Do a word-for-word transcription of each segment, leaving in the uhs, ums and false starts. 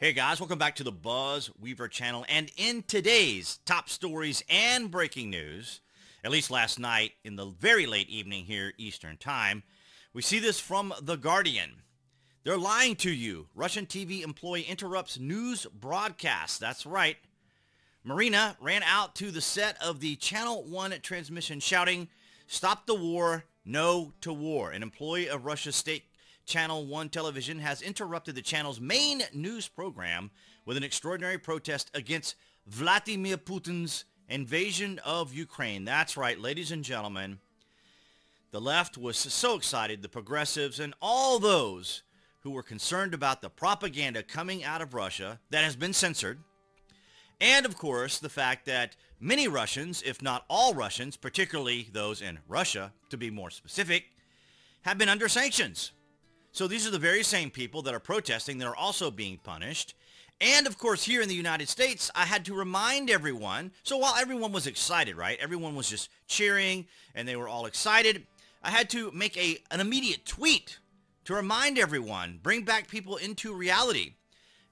Hey guys, welcome back to the Buzz Weaver channel. And in today's top stories and breaking news, at least last night in the very late evening here Eastern time, we see this from The Guardian. They're lying to you. Russian T V employee interrupts news broadcast. That's right. Marina ran out to the set of the Channel One transmission shouting, "Stop the war, no to war." An employee of Russia's state Channel One television has interrupted the channel's main news program with an extraordinary protest against Vladimir Putin's invasion of Ukraine. That's right, ladies and gentlemen. The left was so excited, the progressives and all those who were concerned about the propaganda coming out of Russia that has been censored, and of course the fact that many Russians, if not all Russians, particularly those in Russia, to be more specific, have been under sanctions. So these are the very same people that are protesting that are also being punished. And of course, here in the United States, I had to remind everyone. So while everyone was excited, right? Everyone was just cheering and they were all excited. I had to make a, an immediate tweet to remind everyone, bring back people into reality.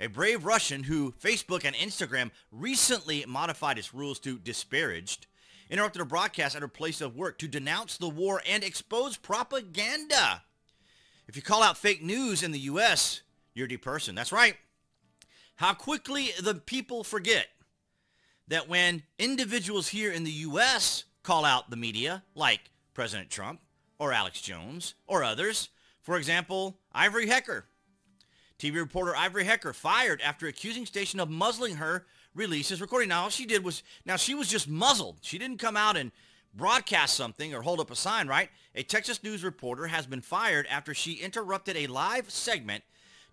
A brave Russian who Facebook and Instagram recently modified its rules to disparaged, interrupted a broadcast at her place of work to denounce the war and expose propaganda. If you call out fake news in the U S, you're a deperson. That's right. How quickly the people forget that when individuals here in the U S call out the media, like President Trump or Alex Jones or others, for example, Ivory Hecker. T V reporter Ivory Hecker fired after accusing station of muzzling her releases recording. Now, all she did was, now she was just muzzled. She didn't come out and broadcast something or hold up a sign, right? A Texas news reporter has been fired after she interrupted a live segment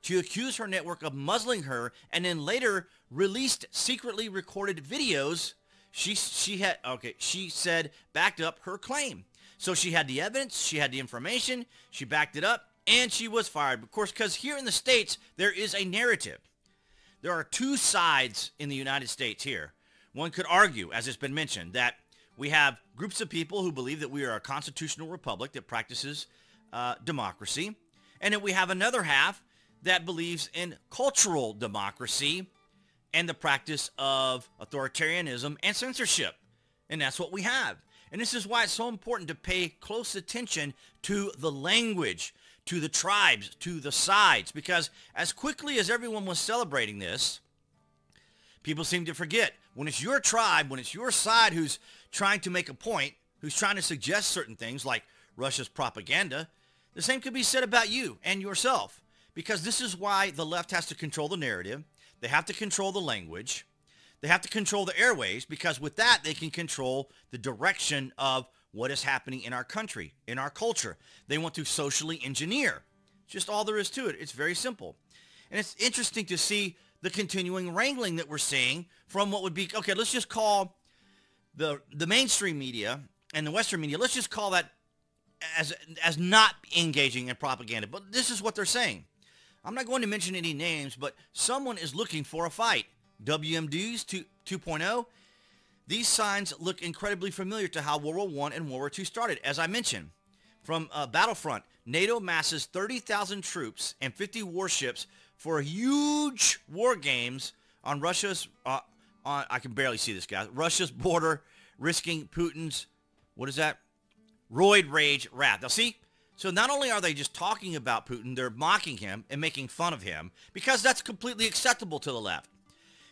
to accuse her network of muzzling her and then later released secretly recorded videos. She she had, okay, she said backed up her claim. So she had the evidence, she had the information, she backed it up, and she was fired. Of course, because here in the States, there is a narrative. There are two sides in the United States here. One could argue, as it's been mentioned, that we have groups of people who believe that we are a constitutional republic that practices uh, democracy. And then we have another half that believes in cultural democracy and the practice of authoritarianism and censorship. And that's what we have. And this is why it's so important to pay close attention to the language, to the tribes, to the sides, because as quickly as everyone was celebrating this, people seem to forget. When it's your tribe, when it's your side who's trying to make a point, who's trying to suggest certain things like Russia's propaganda, the same could be said about you and yourself. Because this is why the left has to control the narrative. They have to control the language. They have to control the airwaves, because with that, they can control the direction of what is happening in our country, in our culture. They want to socially engineer. It's just all there is to it. It's very simple. And it's interesting to see the continuing wrangling that we're seeing from what would be, okay, let's just call the the mainstream media and the Western media, let's just call that as as not engaging in propaganda. But this is what they're saying. I'm not going to mention any names, but someone is looking for a fight. W M D's two point oh. These signs look incredibly familiar to how World War One and World War Two started. As I mentioned, from uh, Battlefront, NATO masses thirty thousand troops and fifty warships for huge war games on Russia's, uh, on, I can barely see this, guys, Russia's border, risking Putin's, what is that? Roid rage wrath. Now see, so not only are they just talking about Putin, they're mocking him and making fun of him, because that's completely acceptable to the left.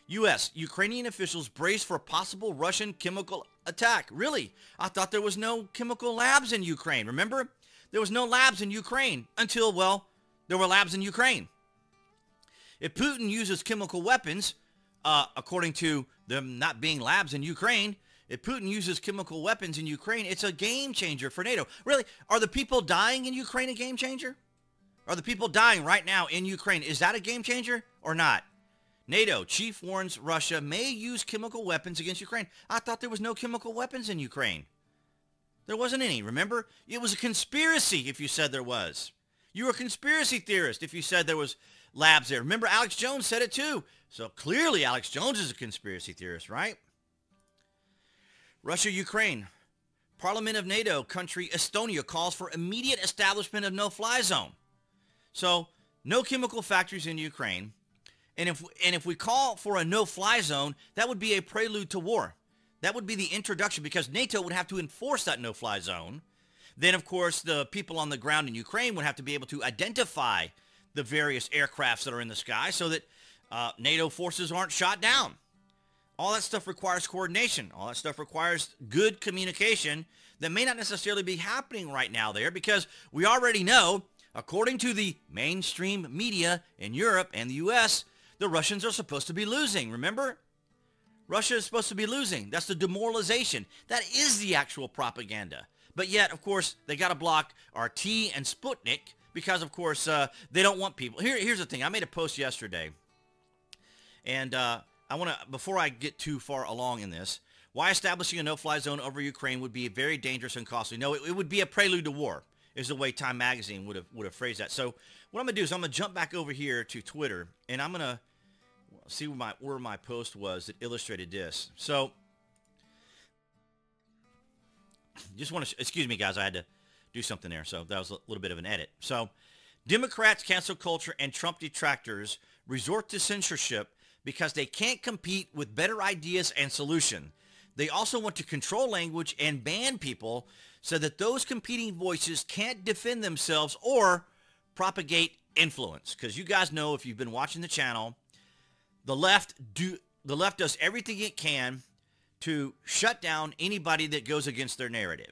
U S Ukrainian officials brace for a possible Russian chemical attack. Really? I thought there was no chemical labs in Ukraine. Remember? There was no labs in Ukraine until, well, there were labs in Ukraine. If Putin uses chemical weapons, uh, according to them not being labs in Ukraine, if Putin uses chemical weapons in Ukraine, it's a game changer for NATO. Really, are the people dying in Ukraine a game changer? Are the people dying right now in Ukraine, is that a game changer or not? NATO chief warns Russia may use chemical weapons against Ukraine. I thought there was no chemical weapons in Ukraine. There wasn't any, remember? It was a conspiracy if you said there was. You were a conspiracy theorist if you said there was labs there. Remember, Alex Jones said it too. So clearly, Alex Jones is a conspiracy theorist, right? Russia, Ukraine. Parliament of NATO country Estonia calls for immediate establishment of no-fly zone. So no chemical factories in Ukraine. And if, and if we call for a no-fly zone, that would be a prelude to war. That would be the introduction, because NATO would have to enforce that no-fly zone. Then, of course, the people on the ground in Ukraine would have to be able to identify the various aircrafts that are in the sky so that uh, NATO forces aren't shot down. All that stuff requires coordination. All that stuff requires good communication that may not necessarily be happening right now there, because we already know, according to the mainstream media in Europe and the U S, the Russians are supposed to be losing, remember? Russia is supposed to be losing. That's the demoralization. That is the actual propaganda. But yet, of course, they got to block R T and Sputnik because, of course, uh, they don't want people. Here, here's the thing. I made a post yesterday, and uh, I want to, before I get too far along in this, why establishing a no-fly zone over Ukraine would be very dangerous and costly. No, it, it would be a prelude to war, is the way Time Magazine would have would have phrased that. So what I'm going to do is I'm going to jump back over here to Twitter, and I'm going to see where my, where my post was that illustrated this. So, just want to, excuse me, guys, I had to do something there. So that was a little bit of an edit. So, Democrats, cancel culture, and Trump detractors resort to censorship because they can't compete with better ideas and solution. They also want to control language and ban people so that those competing voices can't defend themselves or propagate influence. Because you guys know, if you've been watching the channel, The left do the left does everything it can to shut down anybody that goes against their narrative.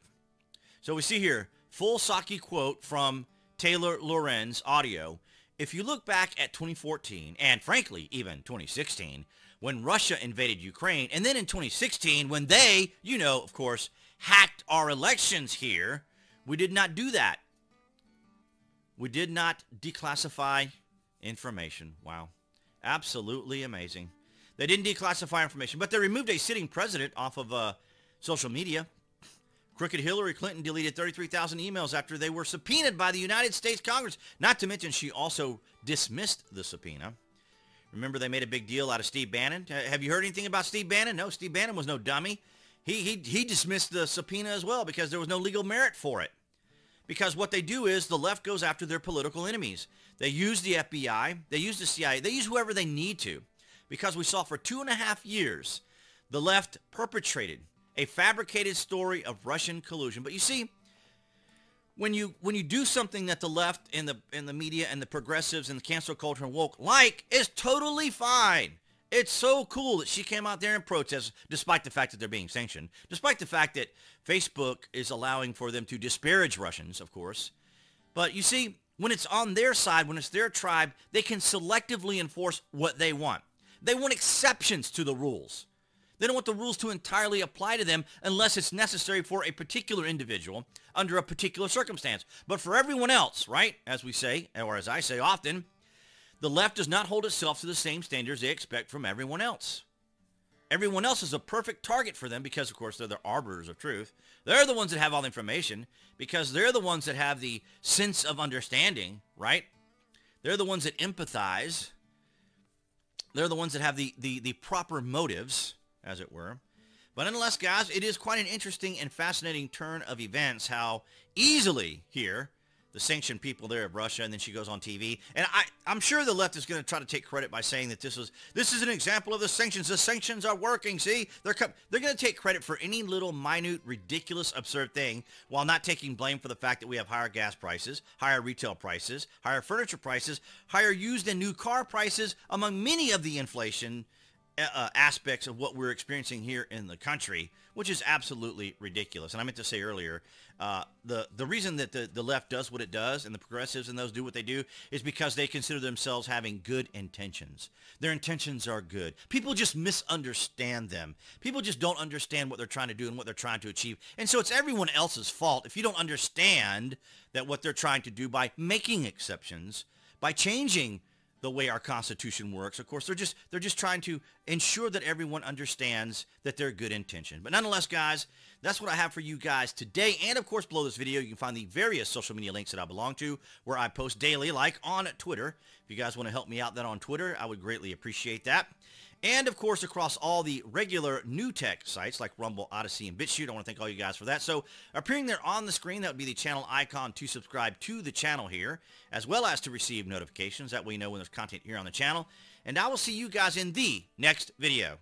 So we see here, full Saki quote from Taylor Lorenz audio. If you look back at twenty fourteen, and frankly, even twenty sixteen, when Russia invaded Ukraine, and then in twenty sixteen, when they, you know, of course, hacked our elections here, we did not do that. We did not declassify information. Wow. Absolutely amazing. They didn't declassify information, but they removed a sitting president off of uh, social media. Crooked Hillary Clinton deleted thirty-three thousand emails after they were subpoenaed by the United States Congress. Not to mention, she also dismissed the subpoena. Remember, they made a big deal out of Steve Bannon. Have you heard anything about Steve Bannon? No, Steve Bannon was no dummy. He, he, he dismissed the subpoena as well because there was no legal merit for it. Because what they do is the left goes after their political enemies. They use the F B I, they use the C I A, they use whoever they need to. Because we saw for two and a half years, the left perpetrated a fabricated story of Russian collusion. But you see, when you when you do something that the left and the and the media and the progressives and the cancel culture and woke like, is totally fine. It's so cool that she came out there and protested, despite the fact that they're being sanctioned, despite the fact that Facebook is allowing for them to disparage Russians, of course. But you see, when it's on their side, when it's their tribe, they can selectively enforce what they want. They want exceptions to the rules. They don't want the rules to entirely apply to them unless it's necessary for a particular individual under a particular circumstance. But for everyone else, right, as we say, or as I say often, the left does not hold itself to the same standards they expect from everyone else. Everyone else is a perfect target for them because, of course, they're the arbiters of truth. They're the ones that have all the information because they're the ones that have the sense of understanding, right? They're the ones that empathize. They're the ones that have the, the, the proper motives, as it were. But nonetheless, guys, it is quite an interesting and fascinating turn of events how easily here the sanctioned people there of Russia, and then she goes on T V. And I, I'm sure the left is going to try to take credit by saying that this was this is an example of the sanctions. The sanctions are working, see? They're, they're going to take credit for any little, minute, ridiculous, absurd thing while not taking blame for the fact that we have higher gas prices, higher retail prices, higher furniture prices, higher used and new car prices, among many of the inflation uh, aspects of what we're experiencing here in the country, which is absolutely ridiculous. And I meant to say earlier, uh, the, the reason that the, the left does what it does and the progressives and those do what they do is because they consider themselves having good intentions. Their intentions are good. People just misunderstand them. People just don't understand what they're trying to do and what they're trying to achieve. And so it's everyone else's fault if you don't understand that what they're trying to do by making exceptions, by changing the way our Constitution works. Of course, they're just they're just trying to ensure that everyone understands that they're good intention. But nonetheless, guys, that's what I have for you guys today. And of course, below this video, you can find the various social media links that I belong to, where I post daily, like on Twitter. If you guys want to help me out that on Twitter, I would greatly appreciate that. And of course, across all the regular new tech sites like Rumble, Odyssey, and BitChute. I want to thank all you guys for that. So appearing there on the screen, that would be the channel icon to subscribe to the channel here, as well as to receive notifications. That way you know when there's content here on the channel. and I will see you guys in the next video.